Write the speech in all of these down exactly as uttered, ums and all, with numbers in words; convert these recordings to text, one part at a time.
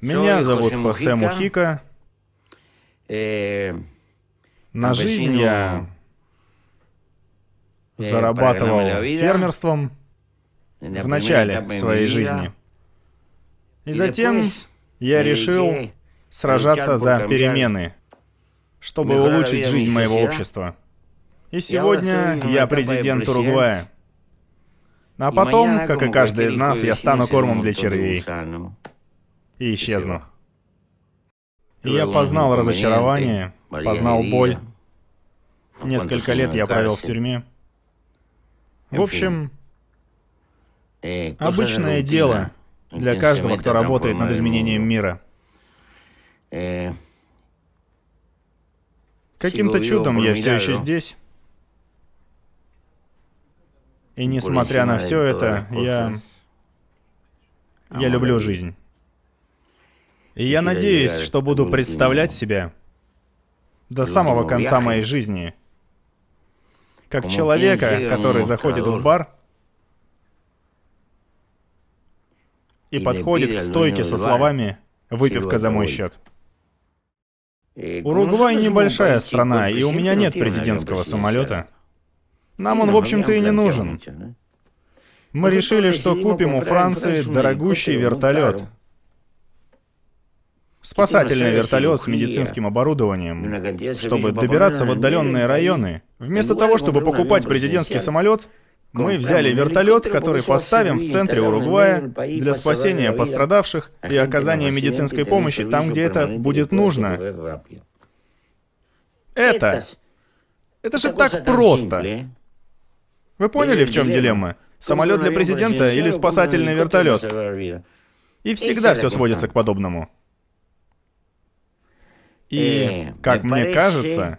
Меня зовут Хосе Мухика. На жизнь я зарабатывал фермерством в начале своей жизни. И затем я решил сражаться за перемены, чтобы улучшить жизнь моего общества. И сегодня я президент Уругвая. А потом, как и каждый из нас, я стану кормом для червей. И исчезну. Я познал разочарование, познал боль. Несколько лет я провел в тюрьме. В общем, обычное дело для каждого, кто работает над изменением мира. Каким-то чудом я все еще здесь. И несмотря на все это, я... я люблю жизнь. И я надеюсь, что буду представлять себя до самого конца моей жизни как человека, который заходит в бар и подходит к стойке со словами «выпивка за мой счет». Уругвай небольшая страна, и у меня нет президентского самолета. Нам он, в общем-то, и не нужен. Мы решили, что купим у Франции дорогущий вертолет. Спасательный вертолет с медицинским оборудованием, чтобы добираться в отдаленные районы. Вместо того, чтобы покупать президентский самолет, мы взяли вертолет, который поставим в центре Уругвая для спасения пострадавших и оказания медицинской помощи там, где это будет нужно. Это... Это же так просто. Вы поняли, в чем дилемма? Самолет для президента или спасательный вертолет? И всегда все сводится к подобному. И, как мне кажется,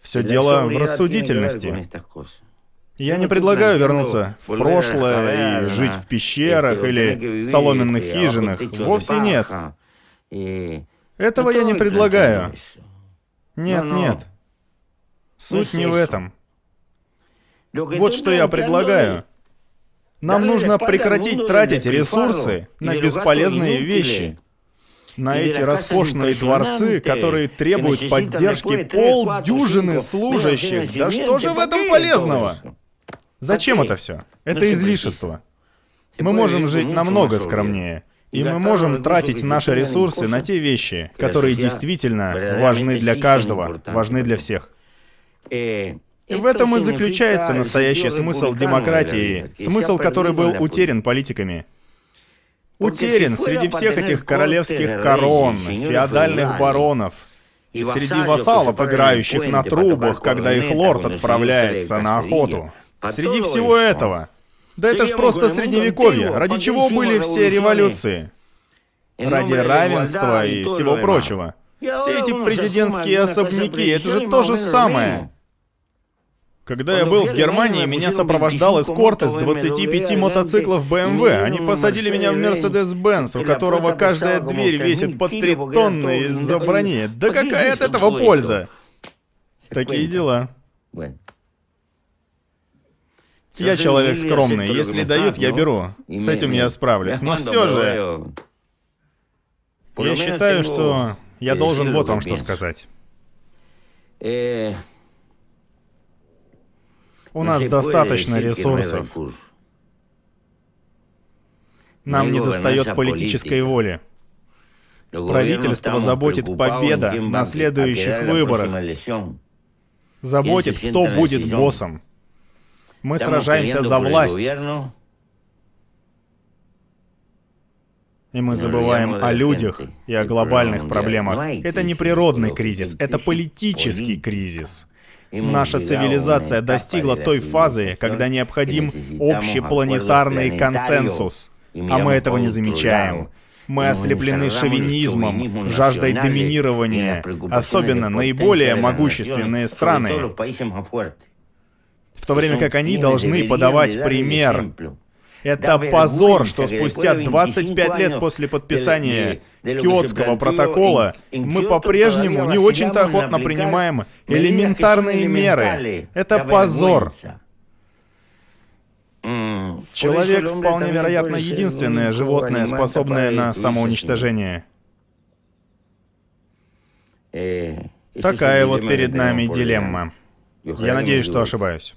все дело в рассудительности. Я не предлагаю вернуться в прошлое и жить в пещерах или соломенных хижинах. Вовсе нет. Этого я не предлагаю. Нет, нет. Суть не в этом. Вот что я предлагаю. Нам нужно прекратить тратить ресурсы на бесполезные вещи. На эти роскошные дворцы, которые требуют поддержки полдюжины служащих. Да что же в этом полезного? Зачем это все? Это излишество. Мы можем жить намного скромнее. И мы можем тратить наши ресурсы на те вещи, которые действительно важны для каждого, важны для всех. И в этом и заключается настоящий смысл демократии, смысл, который был утерян политиками. Утерян среди всех этих королевских корон, феодальных баронов и среди вассалов, играющих на трубах, когда их лорд отправляется на охоту. Среди всего этого. Да это ж просто средневековье, ради чего были все революции. Ради равенства и всего прочего. Все эти президентские особняки, это же то же самое. Когда я был в Германии, меня сопровождал эскорт из двадцати пяти мотоциклов бэ эм вэ. Они посадили меня в Mercedes-Benz, у которого каждая дверь весит под три тонны из-за брони. Да какая от этого польза? Такие дела. Я человек скромный. Если дают, я беру. С этим я справлюсь. Но все же... Я считаю, что я должен вот вам что сказать. У нас достаточно ресурсов. Нам недостает политической воли. Правительство заботит победа на следующих выборах. Заботит, кто будет боссом. Мы сражаемся за власть. И мы забываем о людях и о глобальных проблемах. Это не природный кризис, это политический кризис. Наша цивилизация достигла той фазы, когда необходим общепланетарный консенсус. А мы этого не замечаем. Мы ослеплены шовинизмом, жаждой доминирования, особенно наиболее могущественные страны. В то время как они должны подавать пример. Это позор, что спустя двадцать пять лет после подписания Киотского протокола мы по-прежнему не очень-то охотно принимаем элементарные меры. Это позор. Человек вполне вероятно единственное животное, способное на самоуничтожение. Такая вот перед нами дилемма. Я надеюсь, что ошибаюсь.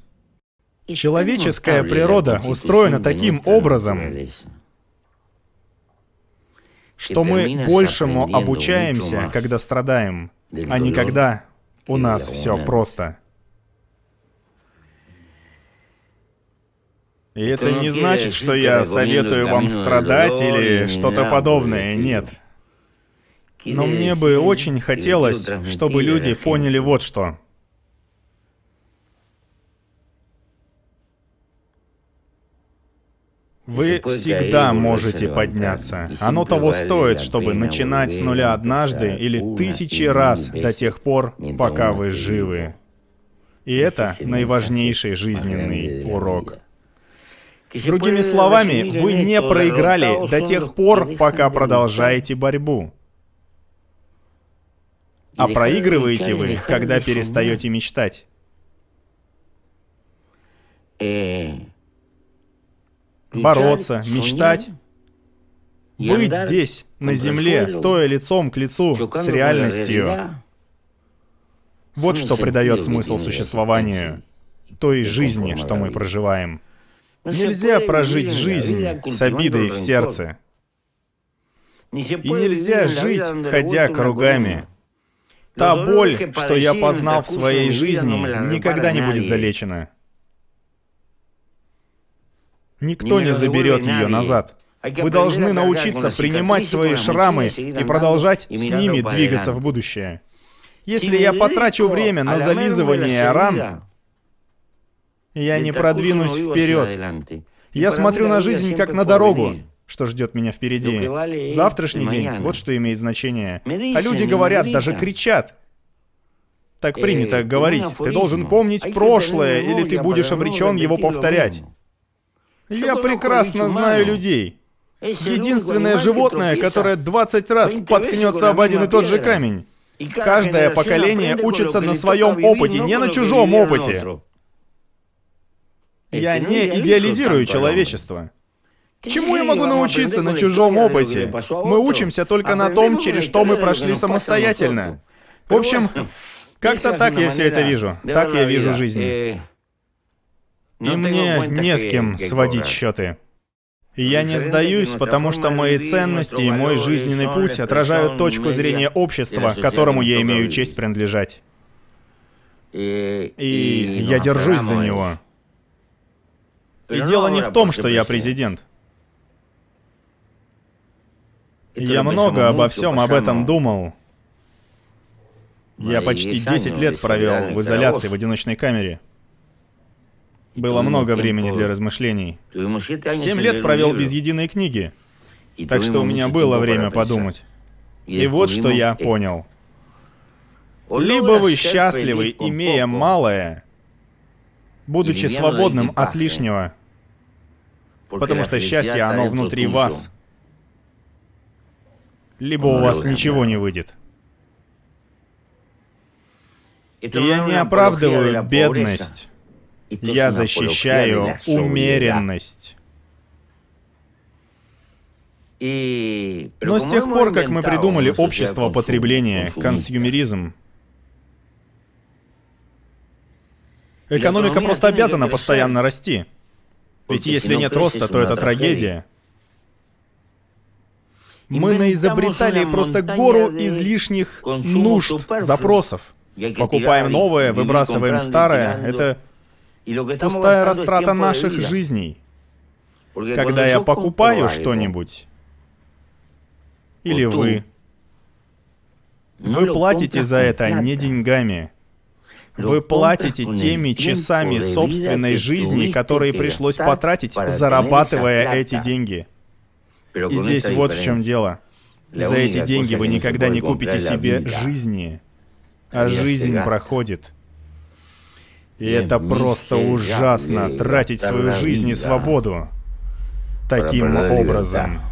Человеческая природа устроена таким образом, что мы большему обучаемся, когда страдаем, а не когда у нас все просто. И это не значит, что я советую вам страдать или что-то подобное, нет. Но мне бы очень хотелось, чтобы люди поняли вот что. Вы всегда можете подняться. Оно того стоит, чтобы начинать с нуля однажды или тысячи раз до тех пор, пока вы живы. И это наиважнейший жизненный урок. Другими словами, вы не проиграли до тех пор, пока продолжаете борьбу. А проигрываете вы, когда перестаете мечтать. Бороться, мечтать, быть здесь, на земле, стоя лицом к лицу с реальностью. Вот что придает смысл существованию, той жизни, что мы проживаем. Нельзя прожить жизнь с обидой в сердце. И нельзя жить, ходя кругами. Та боль, что я познал в своей жизни, никогда не будет залечена. Никто не заберет ее назад. Вы должны научиться принимать свои шрамы и продолжать с ними двигаться в будущее. Если я потрачу время на зализывание ран, я не продвинусь вперед. Я смотрю на жизнь как на дорогу, что ждет меня впереди. Завтрашний день, вот что имеет значение. А люди говорят, даже кричат. Так принято говорить. Ты должен помнить прошлое, или ты будешь обречен его повторять. Я прекрасно знаю людей. Единственное животное, которое двадцать раз споткнется об один и тот же камень. Каждое поколение учится на своем опыте, не на чужом опыте. Я не идеализирую человечество. Чему я могу научиться на чужом опыте? Мы учимся только на том, через что мы прошли самостоятельно. В общем, как-то так я все это вижу. Так я вижу жизнь. И мне не с кем сводить счеты. Я не сдаюсь, потому что мои ценности и мой жизненный путь отражают точку зрения общества, которому я имею честь принадлежать. И я держусь за него. И дело не в том, что я президент. Я много обо всем об этом думал. Я почти десять лет провел в изоляции в одиночной камере. Было много времени для размышлений. Семь лет провел без единой книги. Так что у меня было время подумать. И вот что я понял. Либо вы счастливы, имея малое, будучи свободным от лишнего. Потому что счастье, оно внутри вас. Либо у вас ничего не выйдет. Я не оправдываю бедность. Я защищаю умеренность. Но с тех пор, как мы придумали общество потребления, консюмеризм, экономика просто обязана постоянно расти. Ведь если нет роста, то это трагедия. Мы наизобретали просто гору излишних нужд, запросов. Покупаем новое, выбрасываем старое. Это пустая растрата наших жизней. Когда я покупаю что-нибудь, или вы, вы платите за это не деньгами. Вы платите теми часами собственной жизни, которые пришлось потратить, зарабатывая эти деньги. И здесь вот в чем дело. За эти деньги вы никогда не купите себе жизни, а жизнь проходит. И это просто ужасно, тратить свою жизнь и свободу таким образом.